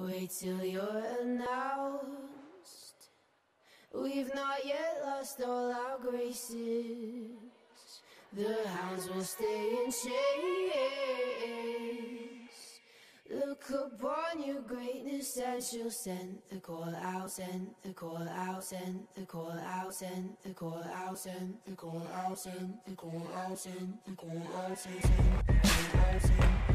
Wait till you're announced. We've not yet lost all our graces. The hounds will stay in chase. Look upon your greatness and she'll send the call out, send the call out, send the call out, send the call out, send the call out, send the call out, send the call out, send the call out.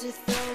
To throw